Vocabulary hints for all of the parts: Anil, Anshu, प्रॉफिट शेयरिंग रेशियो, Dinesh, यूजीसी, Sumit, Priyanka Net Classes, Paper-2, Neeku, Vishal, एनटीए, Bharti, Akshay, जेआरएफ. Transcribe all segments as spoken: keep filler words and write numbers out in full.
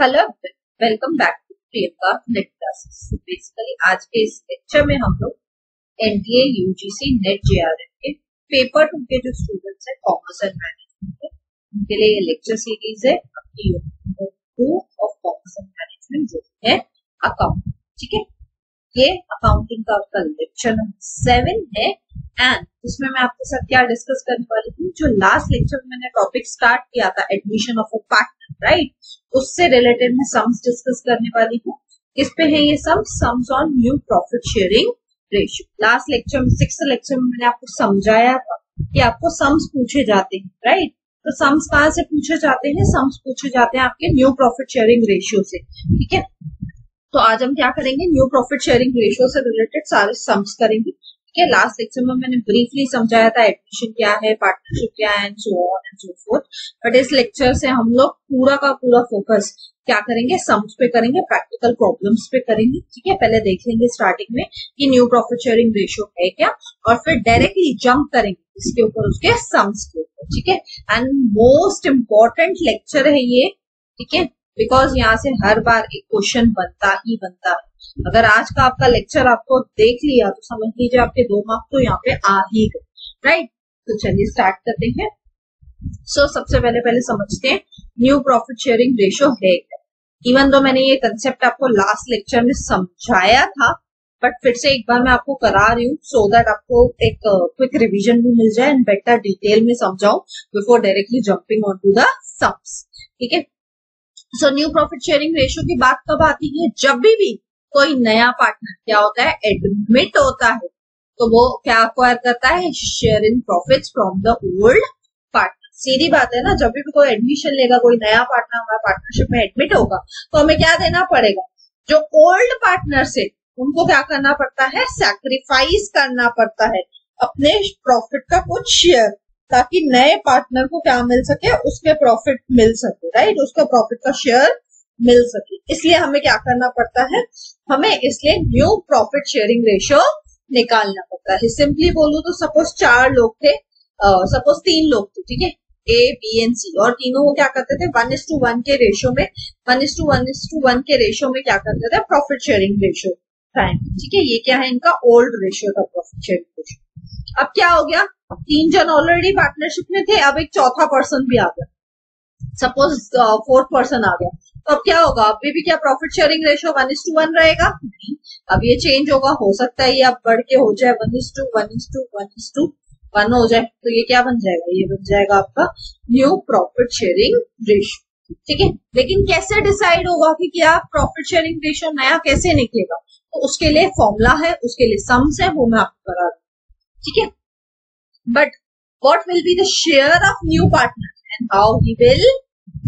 Hello, welcome back to Priyanka NET classes. Basically आज के इस लेक्चर में हम लोग एनटीए यूजीसी नेट जेआरएफ के पेपर टू के जो स्टूडेंट्स हैं कॉमर्स एंड मैनेजमेंट के, उनके लिए ये लेक्चर सीरीज है अपनी unit two of commerce and management जो है अकाउंटिंग। ठीक है, ये अकाउंटिंग का आपका लेक्चर नंबर सेवन है एंड इसमें मैं आपके साथ क्या डिस्कस करने वाली हूँ, जो लास्ट लेक्चर में मैंने टॉपिक स्टार्ट किया था admission of a partner, right, उससे रिलेटेड मैं सम्स डिस्कस करने वाली हूँ। किस पे है ये sums? Sums on new प्रॉफिट शेयरिंग रेशियो। Last lecture में, सिक्स्थ लेक्चर में मैंने आपको समझाया था कि आपको सम्स पूछे जाते हैं, राइट। तो सम्स कहाँ से पूछे जाते हैं? सम्स पूछे जाते हैं आपके न्यू प्रॉफिट शेयरिंग रेशियो से। ठीक है, तो आज हम क्या करेंगे, न्यू प्रॉफिट शेयरिंग रेशियो से रिलेटेड सारे सम्स करेंगे। ठीक है, लास्ट लेक्चर में मैंने ब्रीफली समझाया था एडमिशन क्या है, पार्टनरशिप क्या है and so on and so forth. But इस लेक्चर से हम लोग पूरा का पूरा फोकस क्या करेंगे, सम्स पे करेंगे, प्रैक्टिकल प्रॉब्लम्स पे करेंगे। ठीक है, पहले देख लेंगे स्टार्टिंग में कि न्यू प्रॉफिट शेयरिंग रेशियो है क्या, और फिर डायरेक्टली जंप करेंगे इसके ऊपर, उसके सम्स के ऊपर। ठीक है, एंड मोस्ट इम्पोर्टेंट लेक्चर है ये। ठीक है, बिकॉज यहाँ से हर बार एक क्वेश्चन बनता ही बनता है। अगर आज का आपका लेक्चर आपको देख लिया तो समझ लीजिए आपके दो मार्क्स तो यहाँ पे आ ही गए, राइट। तो चलिए स्टार्ट करते हैं। सो so, सबसे पहले पहले समझते हैं न्यू प्रॉफिट शेयरिंग रेशियो है क्या। इवन दो मैंने ये कंसेप्ट आपको लास्ट लेक्चर में समझाया था, बट फिर से एक बार मैं आपको करा रही हूँ सो दैट आपको एक क्विक uh, रिविजन भी मिल जाए एंड बेटर डिटेल में समझाऊं before directly jumping on to the sums. ठीक है, so new प्रॉफिट शेयरिंग रेशियो की बात कब आती है? जब भी, भी कोई नया पार्टनर क्या होता है, एडमिट होता है, तो वो क्या अक्वायर करता है, share in profit from the old partner. सीधी बात है ना, जब भी कोई एडमिशन लेगा, कोई नया पार्टनर हमारा पार्टनरशिप में एडमिट होगा, तो हमें क्या देना पड़ेगा, जो ओल्ड पार्टनर से उनको क्या करना पड़ता है, सैक्रिफाइस करना पड़ता है अपने प्रॉफिट का कुछ शेयर, ताकि नए पार्टनर को क्या मिल सके, उसके प्रॉफिट मिल सके, राइट, उसका प्रॉफिट का शेयर मिल सके। इसलिए हमें क्या करना पड़ता है, हमें इसलिए न्यू प्रॉफिट शेयरिंग रेशियो निकालना पड़ता है। सिंपली बोलूं तो सपोज चार लोग थे, सपोज uh, तीन लोग थे, ठीक है, ए बी एंड सी, और तीनों को क्या करते थे, वन इज टू वन के रेशियो में one is to one is to one के रेशियो में क्या करते थे, प्रॉफिट शेयरिंग रेशियो टाइम। ठीक है, ये क्या है, इनका ओल्ड रेशियो था प्रॉफिट शेयरिंग रेशियो। अब क्या हो गया, तीन जन ऑलरेडी पार्टनरशिप में थे, अब एक चौथा पर्सन भी आ गया, सपोज फोर्थ पर्सन आ गया, तो अब क्या होगा, अभी भी क्या प्रॉफिट शेयरिंग रेशियो one is to one रहेगा? अब ये चेंज होगा, हो सकता है ये अब बढ़ के हो जाए one is to one is to one is to one हो जाए, तो ये क्या बन जाएगा, ये बन जाएगा आपका न्यू प्रॉफिट शेयरिंग रेशियो। ठीक है, लेकिन कैसे डिसाइड होगा कि क्या प्रॉफिट शेयरिंग रेशियो नया कैसे निकलेगा, तो उसके लिए फॉर्मूला है, उसके लिए सम्स है, वो मैं आपको करा दूंगी। ठीक है, but what will be the share of new partner and how he will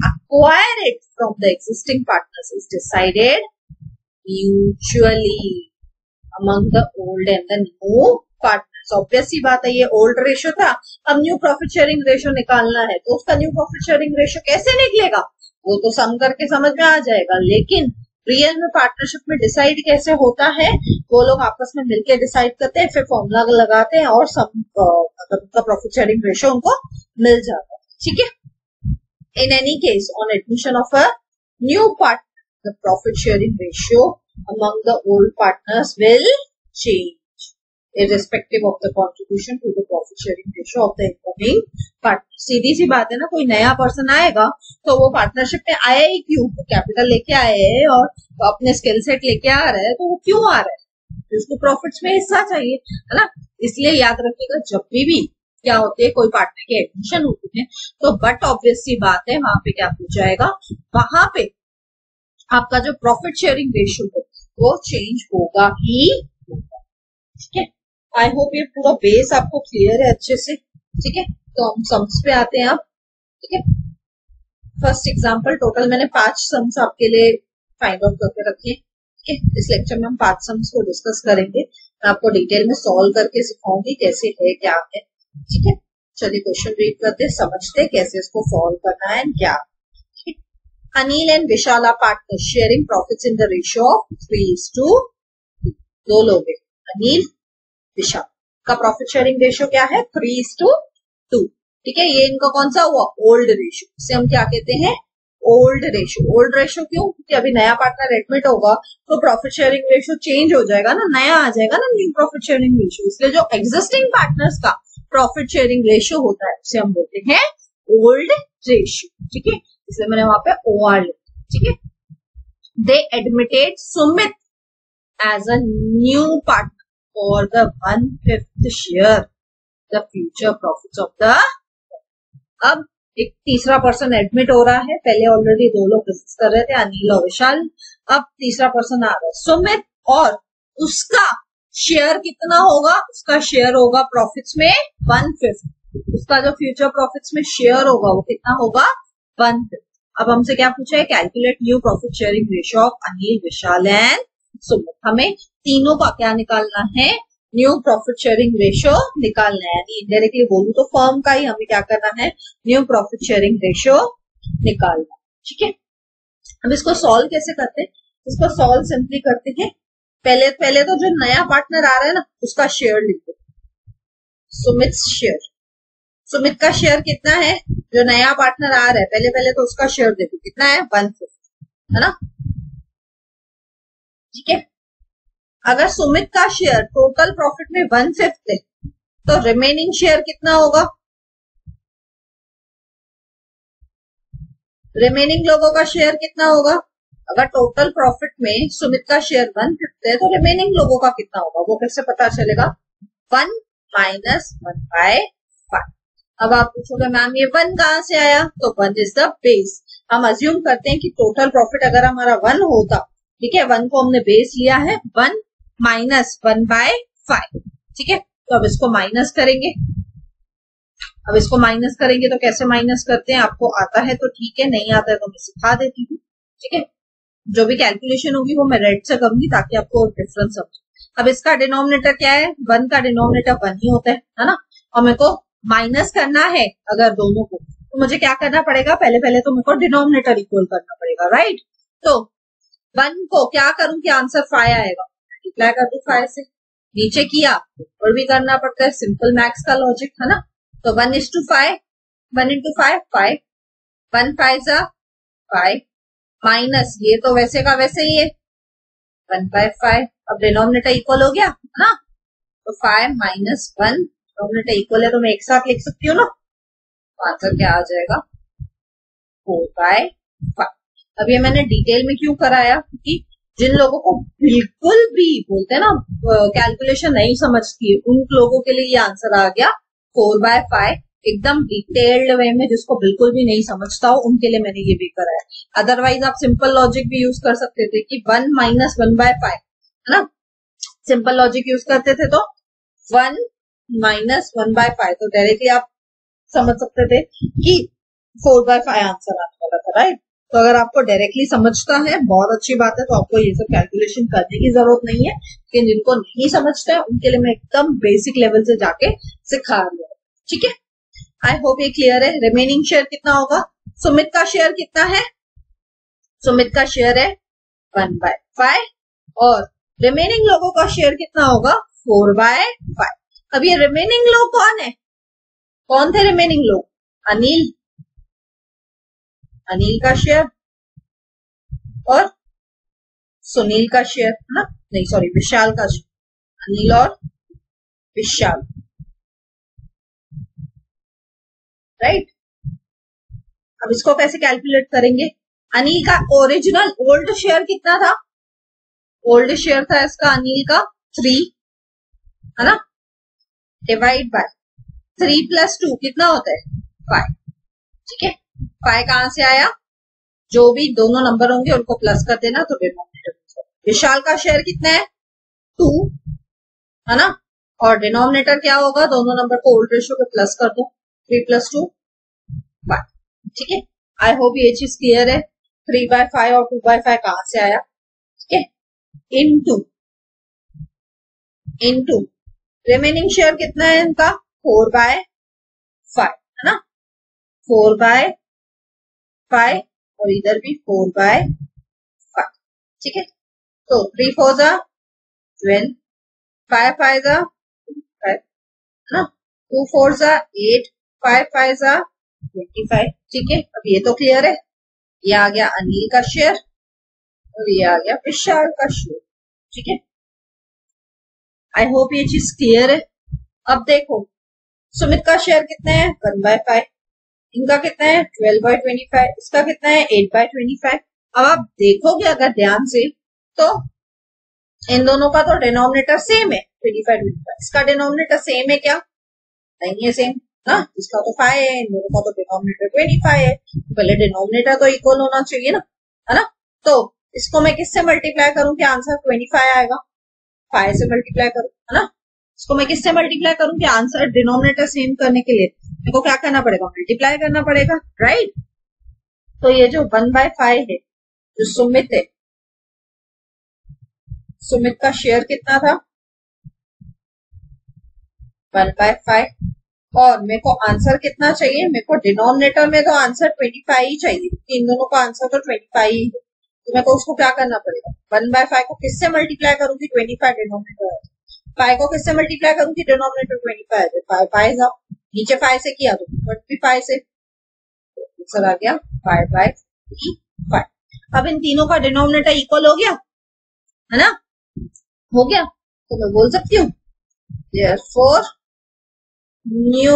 acquire it from the existing partners is decided mutually among the old and the new partners। Obviously बात है, ये old ratio था, अब new profit sharing ratio निकालना है, तो उसका new profit sharing ratio कैसे निकलेगा वो तो सम करके समझ में आ जाएगा, लेकिन रियल में पार्टनरशिप में डिसाइड कैसे होता है, वो लोग आपस में मिलकर डिसाइड करते हैं, फिर फॉर्मूला लगाते हैं और सम का प्रॉफिट शेयरिंग रेशियो उनको मिल जाता है। ठीक है, in any case on admission of a new partner the profit sharing ratio among the old partners will change irrespective of the contribution to the profit sharing ratio of the incoming partner। सीधी सी बात है ना, कोई नया person आएगा तो वो partnership में आया ही क्यों, कैपिटल लेके आए है और अपने स्किल सेट लेके आ रहा है, तो वो क्यों आ रहा है, उसको प्रॉफिट्स में हिस्सा चाहिए, है ना। इसलिए याद रखिएगा, जब भी भी क्या होते हैं, कोई पार्टनर के एडमिशन होते हैं, तो बट ऑब्वियस सी बात है वहां पे क्या पूछा जाएगा, वहां पे आपका जो प्रॉफिट शेयरिंग रेशियो है वो चेंज होगा ही होगा। ठीक है, आई होप ये पूरा बेस आपको क्लियर है अच्छे से। ठीक है, तो हम सम्स पे आते हैं अब। ठीक है, फर्स्ट एग्जाम्पल, टोटल मैंने पांच सम्स आपके लिए फाइंड आउट करके रखे हैं। ठीक है, इस लेक्चर में हम पांच सम्स को डिस्कस करेंगे, मैं आपको डिटेल में सॉल्व करके सिखाऊंगी कैसे है क्या है। ठीक है, चलिए क्वेश्चन रीड करते, समझते कैसे इसको सॉल्व करना है एंड क्या। ठीक है, Anil and Vishal are partners sharing profits in the ratio of three is to two. दो लोग हैं, अनिल विशाल, का प्रॉफिट शेयरिंग रेशियो क्या है, three is to to. Two है, ये इनका कौन सा हुआ, ओल्ड रेशियो, इसे हम क्या कहते हैं, ओल्ड रेशियो ओल्ड रेशियो क्यों? क्योंकि अभी नया पार्टनर एडमिट होगा तो प्रॉफिट शेयरिंग रेशियो चेंज हो जाएगा ना, नया आ जाएगा ना न्यू प्रॉफिट शेयरिंग रेशियो। इसलिए जो एग्जिस्टिंग पार्टनर्स का प्रॉफिट शेयरिंग रेशियो होता है उसे हम बोलते हैं ओल्ड रेशियो। ठीक है, इसलिए मैंने वहां पे ओ आर लिखा। ठीक है, they admitted Sumit as a new partner for the one fifth share the future profit of the. अब एक तीसरा पर्सन एडमिट हो रहा है, पहले ऑलरेडी दो लोग डिस्कस कर रहे थे अनिल और विशाल, अब तीसरा पर्सन आ रहा है सुमित, और उसका शेयर कितना होगा? उसका शेयर होगा प्रॉफिट्स में वन फिफ्थ। उसका जो फ्यूचर प्रॉफिट्स में शेयर होगा वो कितना होगा? One fifth. अब हमसे क्या पूछा है? Calculate new प्रॉफिट शेयरिंग रेशियो of Anil, Vishal and Sumit. हमें तीनों का क्या निकालना है? न्यू प्रॉफिट शेयरिंग रेशियो निकालना है। यानी इनडायरेक्टली बोलूं तो फर्म का ही हमें क्या करना है? न्यू प्रॉफिट शेयरिंग रेशियो निकालना। ठीक है, अब इसको सॉल्व कैसे करते हैं? इसको सॉल्व सिंपली करते हैं, पहले पहले तो जो नया पार्टनर आ रहा है ना उसका शेयर लिखो, सुमित शेयर। सुमित का शेयर कितना है? जो नया पार्टनर आ रहा है पहले पहले तो उसका शेयर देखो कितना है, वन फिफ्थ है ना। ठीक है, अगर सुमित का शेयर टोटल प्रॉफिट में वन फिफ्थ है तो रिमेनिंग शेयर कितना होगा? रिमेनिंग लोगों का शेयर कितना होगा? अगर टोटल प्रॉफिट में सुमित का शेयर वन फिफ्थ है तो रिमेनिंग लोगों का कितना होगा? वो कैसे पता चलेगा? One minus one by five. अब आप पूछोगे मैम ये वन कहां से आया? तो वन इज द बेस। हम अज्यूम करते हैं कि टोटल प्रॉफिट अगर हमारा वन होता, ठीक है, वन को हमने बेस लिया है, one minus one by five. ठीक है, तो अब इसको माइनस करेंगे, अब इसको माइनस करेंगे तो कैसे माइनस करते हैं आपको आता है तो ठीक है, नहीं आता है तो मैं सिखा देती हूँ। ठीक है, जो भी कैलकुलेशन होगी वो मैं रेड से करूंगी ताकि आपको डिफरेंस समझो। अब इसका डिनोमिनेटर क्या है? वन का डिनोमिनेटर वन ही होता है, है ना, और मेरे को माइनस करना है अगर दोनों को तो मुझे क्या करना पड़ेगा? पहले पहले तो मेरे को डिनोमिनेटर इक्वल करना पड़ेगा, राइट। तो वन को क्या करूं कि आंसर फाइव आएगा, मल्टीप्लाई कर दू फाइव से, नीचे किया और भी करना पड़ता है, सिंपल मैक्स का लॉजिक है ना। तो one is to five, one into five five, one five जा फाइव माइनस ये तो वैसे का वैसे ही है, वन बाय फाइव। अब डिनोमिनेटर इक्वल हो गया है ना, तो five minus one, denominator equal है तो मैं एक साथ लिख सकती हूँ ना, आंसर क्या आ जाएगा? Four by five. अब ये मैंने डिटेल में क्यों कराया? क्योंकि जिन लोगों को बिल्कुल भी बोलते हैं ना कैलकुलेशन नहीं समझती है उन लोगों के लिए ये आंसर आ गया फोर बाय फाइव, एकदम डिटेल्ड वे में। जिसको बिल्कुल भी नहीं समझता हो उनके लिए मैंने ये भी कराया, अदरवाइज आप सिंपल लॉजिक भी यूज कर सकते थे कि one minus one by five, है ना, सिंपल लॉजिक यूज करते थे तो one minus one by five, तो डायरेक्टली आप समझ सकते थे कि फोर बाय फाइव आंसर आने वाला था, राइट। तो अगर आपको डायरेक्टली समझता है बहुत अच्छी बात है, तो आपको ये सब कैलकुलेशन करने की जरूरत नहीं है, लेकिन जिनको नहीं समझता है उनके लिए मैं एकदम बेसिक लेवल से जाके सिखा रही हूँ। ठीक है, आई होप ये क्लियर है। रिमेनिंग शेयर कितना होगा? सुमित का शेयर कितना है? सुमित का शेयर है वन बाय फाइव, और रिमेनिंग लोगों का शेयर कितना होगा? Four by five. अब ये रिमेनिंग लोग कौन है? कौन थे रिमेनिंग लोग? अनिल, अनिल का शेयर और सुनील का शेयर, है ना, नहीं सॉरी विशाल का शेयर, अनिल और विशाल, राइट। अब इसको कैसे कैलकुलेट करेंगे? अनिल का ओरिजिनल ओल्ड शेयर कितना था? ओल्ड शेयर था इसका अनिल का थ्री, है ना, divide by three plus two कितना होता है? फाइव। ठीक है, फाइव कहां से आया? जो भी दोनों नंबर होंगे उनको प्लस कर देना तो डिनोमिनेटर। विशाल का शेयर कितना है? टू, है ना, और डिनोमिनेटर क्या होगा? दोनों नंबर को ओल्ड रेशियो पे प्लस कर दो, थ्री प्लस टू फाइव। ठीक है, आई होप ये चीज क्लियर है। थ्री बाय फाइव और टू बाय फाइव कहां से आया? ठीक है, इनटू इनटू रिमेनिंग शेयर कितना है इनका? फोर बाय फाइव, है ना, फोर बाय फाइव, और इधर भी फोर बाय फाइव। ठीक है, तो थ्री फोर जा ट्वेल्व, फाइव फाइव जा फाइव, है ना, टू फोर जा एट, फाइव फाइव जा ट्वेंटी फाइव। ठीक है, अब ये तो क्लियर है। ये आ गया अनिल का शेयर और ये आ गया विशाल का शेयर। ठीक है, आई होप ये चीज क्लियर है। अब देखो सुमित का शेयर कितना है, वन बाय फाइव, इनका कितना है ट्वेल्व बाय ट्वेंटी फाइव, इसका कितना है एट बाय ट्वेंटी फाइव। अब आप देखोगे अगर ध्यान से तो इन दोनों का तो डिनोमिनेटर सेम है ट्वेंटी फाइव ट्वेंटी फाइव इसका डिनोमिनेटर सेम है क्या? नहीं है सेम ना, इसका तो फाइव है, इन दोनों का तो डिनोमिनेटर ट्वेंटी फाइव है। पहले डिनोमिनेटर तो इक्वल होना चाहिए ना, है ना? तो इसको मैं किससे मल्टीप्लाई करूं कि आंसर ट्वेंटी फाइव आएगा? फाइव से मल्टीप्लाई करूं, है ना? इसको मैं किससे मल्टीप्लाई करूं कि आंसर डिनोमिनेटर सेम करने के लिए मेरे को क्या करना पड़ेगा? मल्टीप्लाई करना पड़ेगा, राइट? तो ये जो वन बाय फाइव है जो सुमित है, सुमित का शेयर कितना था? One by five. और मेरे को आंसर कितना चाहिए? मेरे को डिनोमिनेटर में तो आंसर ट्वेंटी फाइव ही चाहिए क्योंकि इन दोनों का आंसर तो ट्वेंटी फाइव ही है। तो मेरे को उसको क्या करना पड़ेगा? वन बाय फाइव को किससे मल्टीप्लाई करूंगी? Twenty five denominator. फाइव को किससे मल्टीप्लाई करूंगी? Denominator twenty five five five जाओ नीचे, फाइव से किया तो ट्वेंटी फाइव से आंसर आ गया फाइव बाय फाइव। अब इन तीनों का डिनोमिनेटर इक्वल हो गया, है ना? हो गया तो मैं बोल सकती हूँ therefore new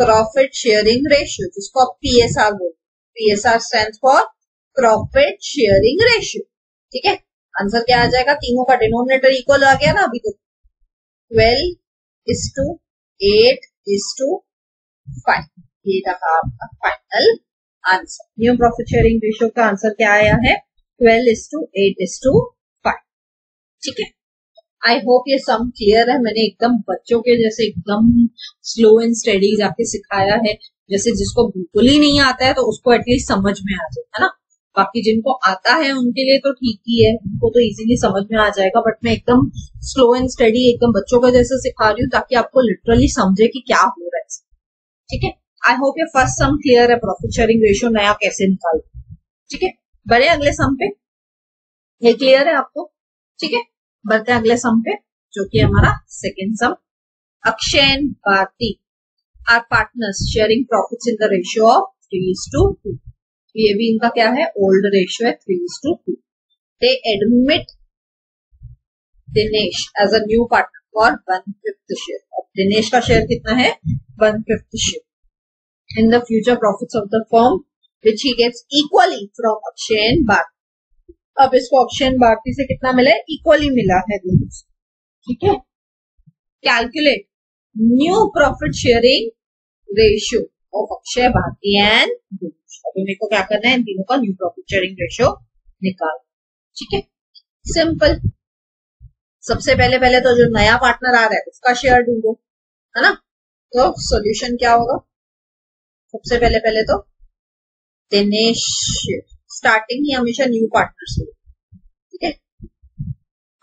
प्रॉफिट शेयरिंग रेशियो, जिसको आप पी एस आर बोल, P S R stands for प्रॉफिट शेयरिंग रेशियो। ठीक है, आंसर क्या आ जाएगा? तीनों का डिनोमिनेटर इक्वल आ गया ना अभी तो, twelve is to eight is to five. ये रहा आपका final answer. New प्रॉफिट शेयरिंग रेशियो का आंसर क्या आया है? Twelve is to eight is to five. ठीक है, आई होप ये सम क्लियर है। मैंने एकदम बच्चों के जैसे एकदम स्लो एंड स्टडी आपके सिखाया है, जैसे जिसको बिल्कुल ही नहीं आता है तो उसको एटलीस्ट समझ में आ जाए, है ना? बाकी जिनको आता है उनके लिए तो ठीक ही है, उनको तो इजीली समझ में आ जाएगा। बट मैं एकदम स्लो एंड स्टडी एकदम बच्चों को जैसे सिखा रही हूँ ताकि आपको लिटरली समझे कि क्या हो रहा है। ठीक है, आई होप ये फर्स्ट सम क्लियर है, प्रॉफिट शेयरिंग रेशियो नया कैसे निकाल। ठीक है, बढ़े अगले सम पे। ये क्लियर है आपको? ठीक है, बढ़ते हैं अगले सम पे जो कि हमारा second sum. Akshay and Bharti are partners sharing profits in the ratio of three is to two. ये भी इनका क्या है? ओल्ड रेशियो है three is to two. They admit Dinesh as a new partner for one fifth share. अब दिनेश का share कितना है? One fifth share. In the future profits of the firm which he gets equally from Akshay and Bharti. अब इसको option Bharti से कितना मिला है? इक्वली मिला है दोनों से। ठीक है, calculate new प्रॉफिट शेयरिंग रेशियो of Akshay Bharti and Dinesh. अभी मेरे को क्या करना है? इन तीनों का न्यू प्रॉफिट शेयरिंग रेशियो निकाल। ठीक है, सिंपल। सबसे पहले पहले तो जो नया पार्टनर आ रहा है उसका शेयर ढूंढो, है ना? तो सॉल्यूशन क्या होगा? सबसे पहले पहले तो दिनेश, स्टार्टिंग ही हमेशा न्यू पार्टनर से। ठीक है,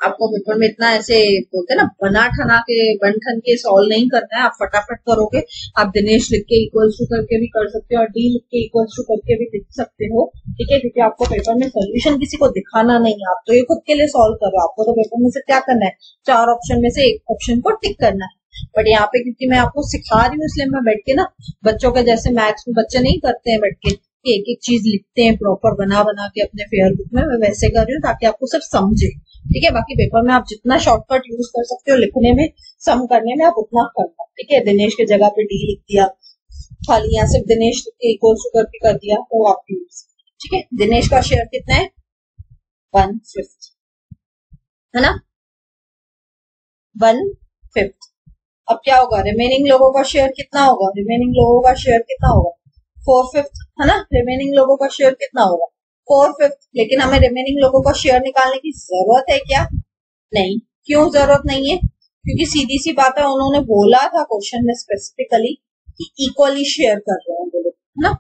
आपको पेपर में इतना ऐसे बोलते हैं ना बना ठना के बन ठन के सॉल्व नहीं करना है, आप फटाफट करोगे। आप दिनेश लिख के इक्वल्स टू करके भी कर सकते हो और डी लिख के इक्वल्स टू करके भी लिख सकते हो। ठीक है, क्योंकि आपको पेपर में सोल्यूशन किसी को दिखाना नहीं है, आप तो ये खुद के लिए सॉल्व करो। आपको तो पेपर में से क्या करना है? चार ऑप्शन में से एक ऑप्शन को टिक करना है। बट यहाँ पे क्योंकि मैं आपको सिखा रही हूँ इसलिए मैं बैठ के ना बच्चों के जैसे मैथ्स में बच्चे नहीं करते हैं बैठ के एक एक चीज लिखते हैं प्रॉपर बना बना के अपने फेयर बुक में, मैं वैसे कर रही हूँ ताकि आपको सिर्फ समझे। ठीक है, बाकी पेपर में आप जितना शॉर्टकट यूज कर सकते हो लिखने में, सम करने में, आप उतना करना। ठीक है, दिनेश की जगह पे डी लिख दिया, खाली यहाँ सिर्फ दिनेश लिख के इक्वल्स टू करके कर दिया, वो आपकी यूज। ठीक है, दिनेश का शेयर कितना है? वन फिफ्थ, है ना? One fifth. अब क्या होगा? रिमेनिंग लोगों का शेयर कितना होगा? रिमेनिंग लोगों का शेयर कितना होगा? फोर फिफ्थ, है ना? रिमेनिंग लोगों का शेयर कितना होगा? Four fifth. लेकिन हमें रिमेनिंग लोगों का शेयर निकालने की जरूरत है क्या? नहीं। क्यों जरूरत नहीं है? क्योंकि सीधी सी बात है, उन्होंने बोला था क्वेश्चन में स्पेसिफिकली कि इक्वली शेयर कर रहे हैं लोग, है ना?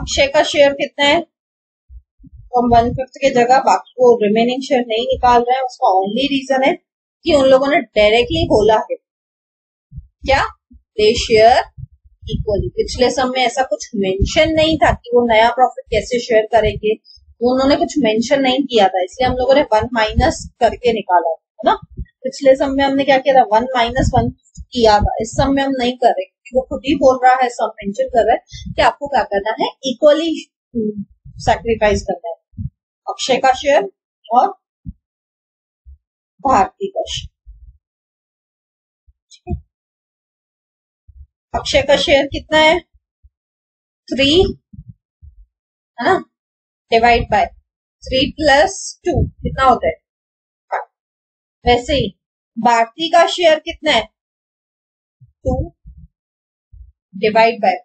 अक्षय का शेयर कितना है? तो वन फिफ्थ की जगह बाकी वो रिमेनिंग शेयर नहीं निकाल रहे हैं, उसका ओनली रीजन है कि उन लोगों ने डायरेक्टली बोला है क्या? They share equally. पिछले सम में ऐसा कुछ मेंशन नहीं था कि वो नया प्रॉफिट कैसे शेयर करेंगे, उन्होंने कुछ मेंशन नहीं किया था, इसलिए हम लोगों ने वन माइनस करके निकाला, है ना? पिछले सम में हमने क्या किया था? वन माइनस वन किया था। इस सम में हम नहीं कर रहे वो खुद ही बोल रहा है, सब मेंशन कर रहा है कि आपको क्या करना है, इक्वली सैक्रिफाइस करना है अक्षय का शेयर और भारती का शेयर। अक्षय का शेयर कितना है, थ्री है ना, divide by three plus two कितना होता है फाइव। वैसे ही भारती का शेयर कितना है, two divide by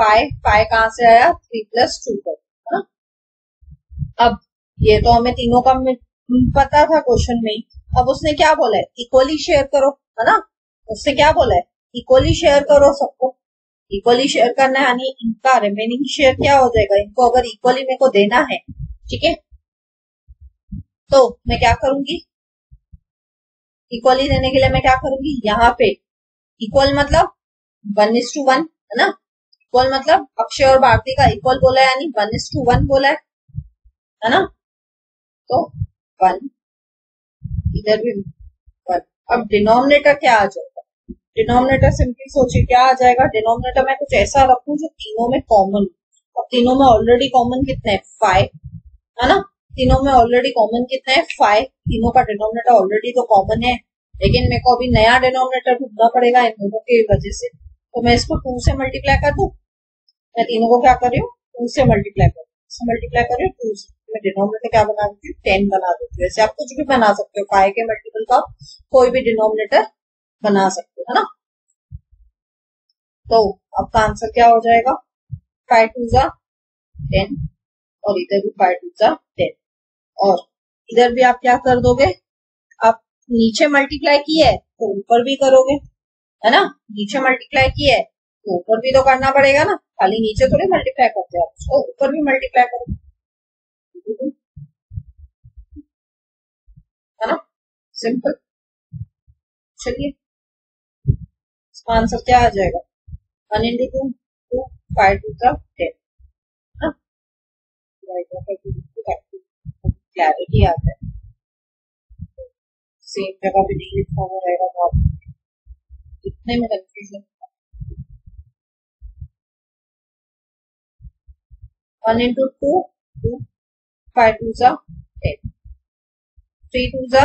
five, five कहां से आया, थ्री प्लस टू का। अब ये तो हमें तीनों का पता था क्वेश्चन में। अब उसने क्या बोला है, इक्वली शेयर करो, है ना, उसने क्या बोला है, इक्वली शेयर करो सबको, इक्वली शेयर करना है, यानी इनका रिमेनिंग शेयर क्या हो जाएगा, इनको अगर इक्वली मेरे को देना है, ठीक है, तो मैं क्या करूंगी, इक्वली देने के लिए मैं क्या करूंगी, यहाँ पे इक्वल मतलब वन इज टू वन है ना, इक्वल मतलब अक्षय और भारती का इक्वल बोला है, यानी वन इज टू वन बोला है है ना, तो वन इधर भी वन। अब डिनोमिनेटर क्या आ जाएगा, डिनोमिनेटर सिंपली सोचिए क्या आ जाएगा, डिनोमिनेटर मैं कुछ ऐसा रखूं जो तीनों में कॉमन, और तीनों में ऑलरेडी कॉमन कितना है, फाइव है ना, तीनों में ऑलरेडी कॉमन कितना है, फाइव, तीनों का डिनोमिनेटर ऑलरेडी तो कॉमन है, लेकिन मेरे को अभी नया डिनोमिनेटर ढूंढना पड़ेगा इन दोनों की वजह से। तो मैं इसको टू से मल्टीप्लाई कर दूं, मैं तीनों को क्या कर रही हूँ, टू से मल्टीप्लाई कर रही, मल्टीप्लाई कर रही हूँ टू से, मैं डिनोमिनेटर क्या बना देती हूँ, टेन बना देती हूँ। ऐसे आप कुछ भी बना सकते हो, फाइव के मल्टीपल का कोई भी डिनोमिनेटर बना सकते हो, है ना। तो आपका आंसर क्या हो जाएगा, फाइव टू जा टेन, और इधर भी फाइव टू जा टेन, और इधर भी आप क्या कर दोगे, आप नीचे मल्टीप्लाई किया है तो ऊपर भी करोगे, है ना, नीचे मल्टीप्लाई किया है तो ऊपर भी तो करना पड़ेगा ना, खाली नीचे थोड़ी मल्टीप्लाई करते हो, तो ऊपर भी मल्टीप्लाई करो, है ना, सिंपल। चलिए इसका आंसर क्या आ जाएगा, one into two two five two का टेन, है ना, क्लैरिटी आता है, सेम जगह पे नहीं लिखा हुआ रहेगा तो आप इतने में confusion. One into two two five two जा टेन, थ्री टू जा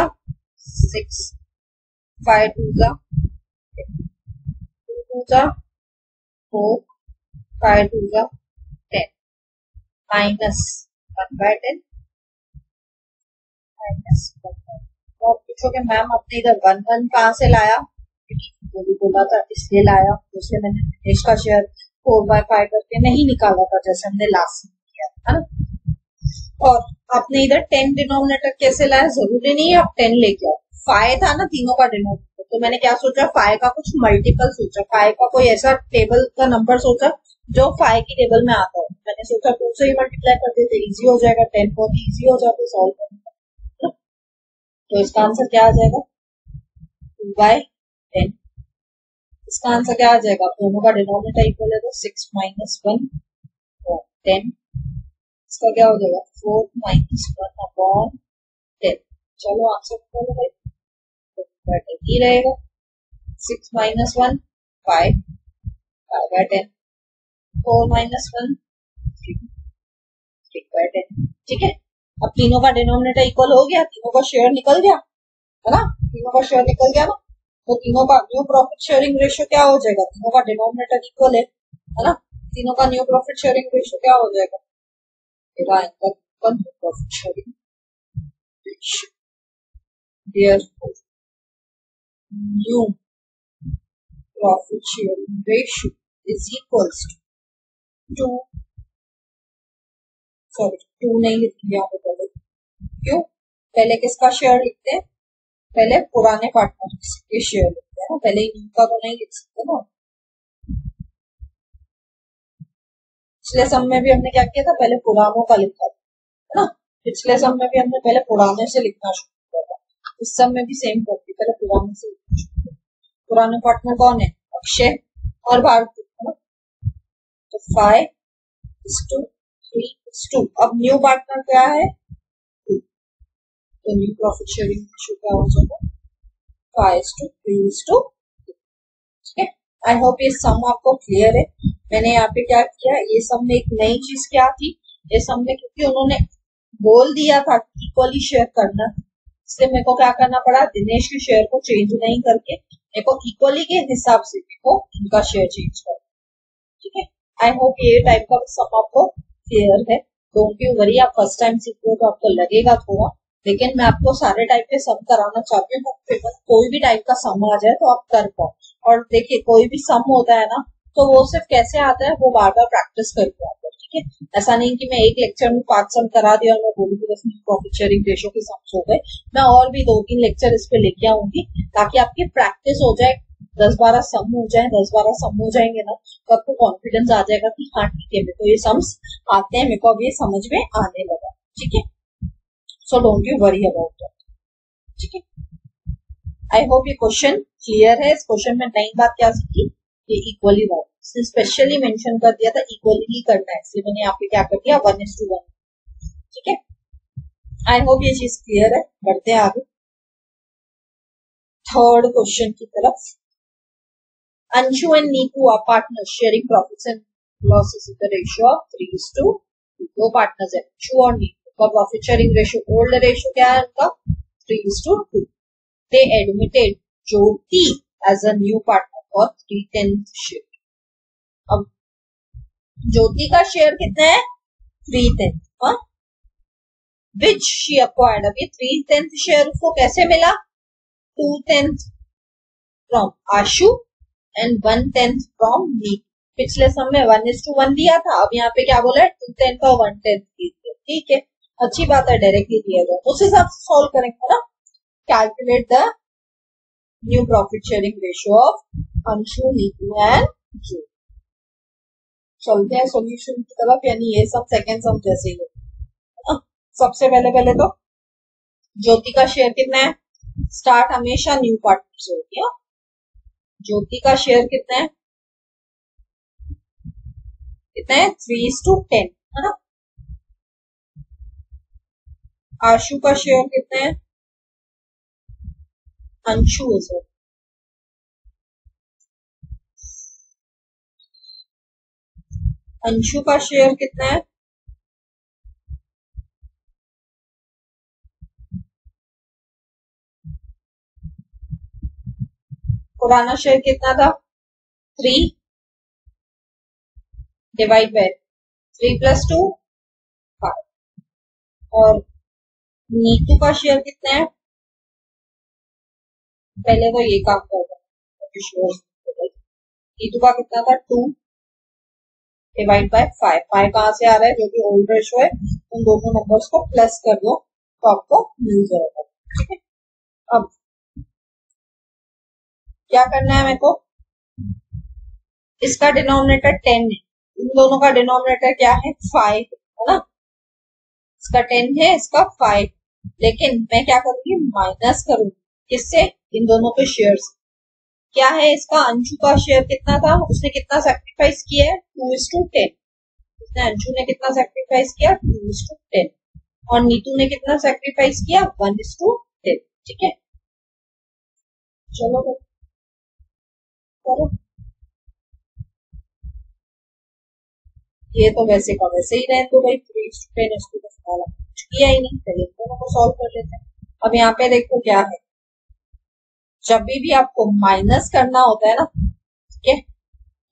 सिक्स, फाइव टू जा टेन, टू टू जा फोर, फाइव टू जा ten, minus one by ten, तो पूछोगे मैम आपने इधर वन वन कहाँ से लाया, वो भी बोला था इसलिए लाया, उसमें मैंने दिनेश का शेयर फोर बाय फाइव करके नहीं निकाला था जैसे हमने लास्ट में किया था ना। और आपने इधर टेन डिनोमिनेटर कैसे लाया, जरूरी नहीं है आप टेन लेके आओ, फाइव था ना तीनों का डिनोमिनेटर, तो मैंने क्या सोचा, फाइव का कुछ मल्टीपल सोचा, फाइव का कोई ऐसा टेबल का नंबर सोचा जो फाइव की टेबल में आता है, मैंने सोचा टू से ही मल्टीप्लाई कर देते इजी हो जाएगा, टेन को भी इजी हो जाता है सॉल्व करना। तो इसका आंसर क्या आ जाएगा, टू बाई टेन, इसका आंसर क्या आ जाएगा, दोनों का डिनोमिनेटर इक्वल है तो सिक्स माइनस वन और टेन, इसका क्या हो जाएगा, four minus one upon ten. चलो आंसर क्या ही रहेगा, six minus one five, five by ten, four minus one three, three by ten, ठीक है। अब तीनों का डिनोमिनेटर इक्वल हो गया, तीनों का शेयर निकल गया, है ना, तीनों का शेयर निकल गया ना, तो तीनों का न्यू प्रॉफिट शेयरिंग रेशियो क्या हो जाएगा, तीनों का डिनोमिनेटर इक्वल है, है ना, तीनों का न्यू प्रॉफिट शेयरिंग रेशियो क्या हो जाएगा, प्रॉफिट शेयरिंग रेशियो, new प्रॉफिट शेयरिंग रेशियो is equals to two, sorry two नहीं लिखी यहाँ पे पहले, क्यों, पहले किसका शेयर लिखते हैं, पहले पुराने पार्टनर के शेयर लिखते हैं ना, पहले इनका तो नहीं लिख सकते ना, पिछले सम में भी हमने क्या किया था, पहले पुरानों का लिखा था, है ना, पिछले सम में भी हमने पहले पुराने से लिखना शुरू किया था, इस सम में भी सेम करती, पहले पुराने से लिखना शुरू किया। पुराने पार्टनर कौन है, अक्षय और भारती, है ना, तो five is to three is to, two new partner क्या है, टू, तो न्यू प्रॉफिट शेयरिंग रेशियो क्या हो जाएगा, five is to three is to, two है। आई होप ये सम आपको क्लियर है। मैंने यहाँ पे क्या किया, ये सम में एक नई चीज क्या थी, ये सम में क्योंकि उन्होंने बोल दिया था इक्वली शेयर करना, इसलिए मेरे को क्या करना पड़ा, दिनेश के शेयर को चेंज नहीं करके मेरे को इक्वली के हिसाब से मेरे को उनका शेयर चेंज करना, ठीक है। आई होप ये टाइप का सम आपको क्लियर है। डोंट यू वरी, आप फर्स्ट टाइम सीख रहे हो तो आपको लगेगा थोड़ा, लेकिन मैं आपको सारे टाइप के सम कराना चाहती हूँ, पेपर कोई भी टाइप का सम आ जाए तो आप कर पाओ। और देखिए कोई भी सम होता है ना, तो वो सिर्फ कैसे आता है, वो बार बार प्रैक्टिस करके आता है, ठीक है। ऐसा नहीं कि मैं एक लेक्चर में पांच सम करा दिया और मैं बोलूंगी बस प्रॉफिट शेयरिंग रेशो के सम्स हो गए। मैं और भी दो तीन लेक्चर इस पे लेके आऊंगी ताकि आपकी प्रैक्टिस हो जाए, दस बारह सम हो जाए, दस बारह सम हो जाएंगे ना तो आपको कॉन्फिडेंस आ जाएगा कि हाँ ठीक है मेरे को ये सम्स आते हैं, मेरे को अब ये समझ में आने लगा, ठीक है। So don't you worry about that, ठीक है। आई होप ये क्वेश्चन क्लियर है। इस क्वेश्चन में नई बात क्या सीखी, ये इक्वली वन, स्पेशली मेंशन कर दिया था इक्वली ही करना है, इसलिए मैंने यहाँ पे क्या कर दिया, वन इज टू वन, ठीक है। आई होप ये चीज क्लियर है। बढ़ते हैं आगे थर्ड क्वेश्चन की तरफ। Anshu and Neeku are partners sharing profits and losses in the ratio of three is to. Two partners है अंशु और नीकू का, प्रॉफिट शेयरिंग रेशियो old ratio क्या है उनका, three is to two. They admitted Joti as a new partner for three tenth share. अब Joti का share कितना है, three tenth, हाँ, which she acquired. अब ये three tenth share उसको कैसे मिला, two tenth from Anshu and one tenth from me. पिछले समय में one is to one दिया था, अब यहाँ पे क्या बोला है, two tenth और one tenth दिया, ठीक है। अच्छी बात है, डायरेक्टली दिया जाए, उस हिसाब से सॉल्व करेंगे ना। Calculate the new profit sharing ratio of Anshu, Neeku and Joti. चलते हैं सोल्यूशन की तरफ, यानी ये सब सेकेंड सम जैसे ही है। सबसे पहले पहले तो ज्योति का शेयर कितना है, स्टार्ट हमेशा न्यू पार्टनर से होती है। ज्योति का शेयर कितना है, कितना है, थ्री इज टू टेन, है ना। आशु का शेयर कितना है, अंशु है, अंशु का शेयर कितना है, पुराना शेयर कितना था, three divide by three plus two five. और नीतू का शेयर कितना है, पहले तो ये काम करता है, नीतू का कितना था, two divide by five. Five कहाँ से आ रहा है, जो कि ओल्ड रेशो है, उन दोनों नंबर्स को प्लस कर दो तो आपको मिल जाएगा, ठीक है। अब क्या करना है मेरे को, इसका डिनोमिनेटर टेन है, इन दोनों का डिनोमिनेटर क्या है, फाइव है ना, इसका टेन है, इसका फाइव, लेकिन मैं क्या करूंगी, माइनस करूंगी, किससे, इन दोनों के शेयर्स। क्या है इसका, अंशु का शेयर कितना था, उसने कितना सैक्रिफाइस किया है, टू इज टू टेन, उसने अंशु ने कितना सैक्रिफाइस किया, टू इज टू टेन, और नीतू ने कितना सैक्रिफाइस किया, वन इज टू टेन, ठीक है। चलो करो, ये तो वैसे का वैसे ही रहे, तो भाई थ्री इज टू टेन इसको कुछ किया ही नहीं, पहले इन दोनों को सॉल्व कर लेते हैं। अब यहाँ पे देखो क्या है, जब भी, भी आपको माइनस करना होता है ना, ठीक है,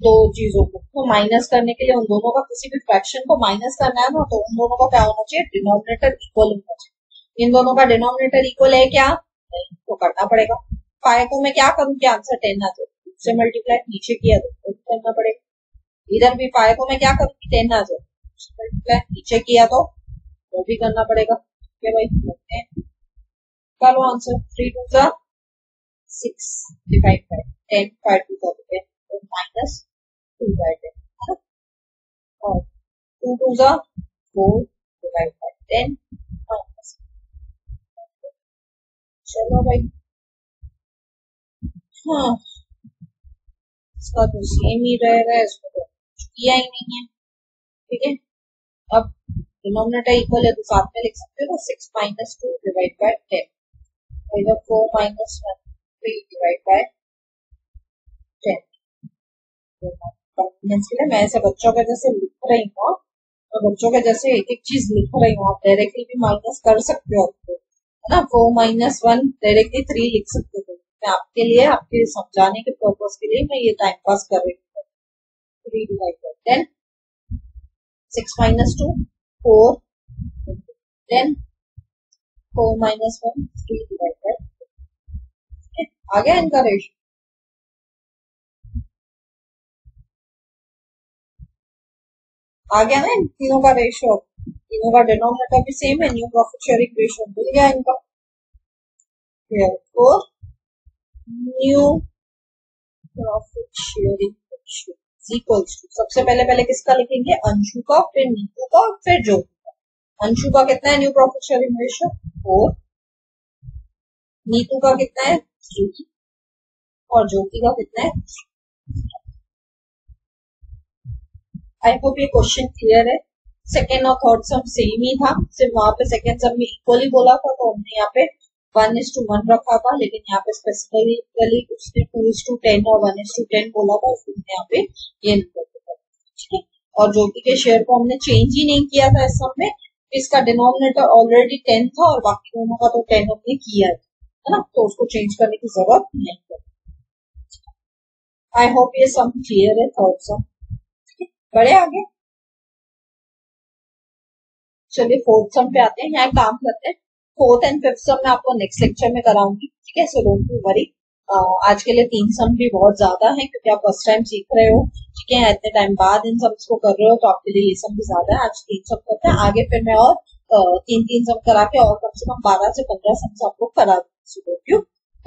दो चीजों को तो माइनस करने के लिए उन दोनों का किसी भी फ्रैक्शन को माइनस करना है ना, तो उन दोनों का क्या होना चाहिए, डिनोमिनेटर इक्वल होना चाहिए। इन दोनों का डिनोमिनेटर इक्वल है क्या, तो करना पड़ेगा। फाइव को मैं क्या करूँ, क्या आंसर टेन आ जाए, उससे मल्टीप्लाई नीचे किया तो करना पड़ेगा। इधर भी फाइव को मैं क्या करूँगी, टेन आ जाए, मल्टीप्लाई नीचे किया तो वो भी करना पड़ेगा, ठीक है भाई। करो आंसर, थ्री टू सा six divide by ten, five two का टेन, और माइनस टू बाय टेन, और टू टू का four divide by ten minus. चलो भाई, हाँ इसका तो सेम ही रहेगा, इसको तो कुछ किया ही नहीं है, ठीक है। अब डिनोमिनेटर इक्वल है तो साथ में लिख सकते हो, six minus two divide by ten, four minus one divide by ten, confidence के लिए मैं ऐसे बच्चों के जैसे लिख रही हूँ, तो बच्चों के जैसे एक एक चीज लिख रही हूँ। आप डायरेक्टली भी माइनस कर सकते हो, आपको है ना four minus one directly three लिख सकते हो। मैं आपके लिए, आपके समझाने के पर्पज के लिए मैं ये टाइम पास कर रही हूँ। Three divide by ten, six minus two four, ten four minus one three divide by, आ गया इनका रेशियो। आ गया ना इन तीनों का रेशियो। तीनों का डिनोमिनेटर भी सेम है, न्यू प्रॉफिट शेयरिंग रेशियो मिल गया इनका। Therefore new प्रॉफिट शेयरिंग रेशियो is equals to, सबसे पहले पहले किसका लिखेंगे? अंशु का, फिर नीतू का, फिर ज्योति का। अंशु का कितना है new प्रॉफिट शेयरिंग रेशियो? Four. Neetu का कितना है? थ्री। और ज्योति का कितना है? आई होप ये क्वेश्चन क्लियर है। सेकेंड और थर्ड सम सेम ही था, सिर्फ वहां पे सेकेंड सम में इक्वली बोला था तो हमने यहाँ पे वन इज टू वन रखा था, लेकिन यहाँ पे स्पेसिफिकली उसने टू इज टू टेन और वन इज टू टेन बोला था, उसने यहाँ पे ये नंबर दिया। ठीक है, और ज्योति के शेयर को हमने चेंज ही नहीं किया था इस सम में। इसका डिनोमिनेटर ऑलरेडी टेन था और बाकी दोनों का तो टेन हमने किया है ना, तो उसको चेंज करने की जरूरत नहीं पड़ती। आई होप ये सम क्लियर है, थर्ड सम। बड़े आगे चलिए फोर्थ सम पे आते हैं। यहाँ काम करते हैं, फोर्थ एंड फिफ्थ सम मैं आपको नेक्स्ट लेक्चर में कराऊंगी। ठीक है, सो डोंट बी वरी। आज के लिए तीन सम भी बहुत ज्यादा है क्योंकि आप फर्स्ट टाइम सीख रहे हो। ठीक है, इतने टाइम बाद इन सम को कर रहे हो तो आपके लिए ये सम भी ज्यादा है। आज तीन सम करते हैं, आगे फिर मैं और आ, तीन तीन सम करा के और कम से कम बारह से पंद्रह सम आपको करा दूंगी।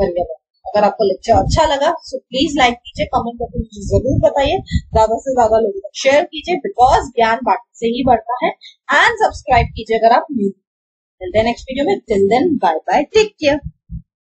धन्यवाद। अगर आपको लेक्चर अच्छा लगा तो प्लीज लाइक कीजिए, कमेंट करके मुझे जरूर बताइए, ज्यादा से ज्यादा लोगों तक शेयर कीजिए, बिकॉज ज्ञान बांटने से ही बढ़ता है। एंड सब्सक्राइब कीजिए अगर आप new. Till then next video में, till then bye bye, take care.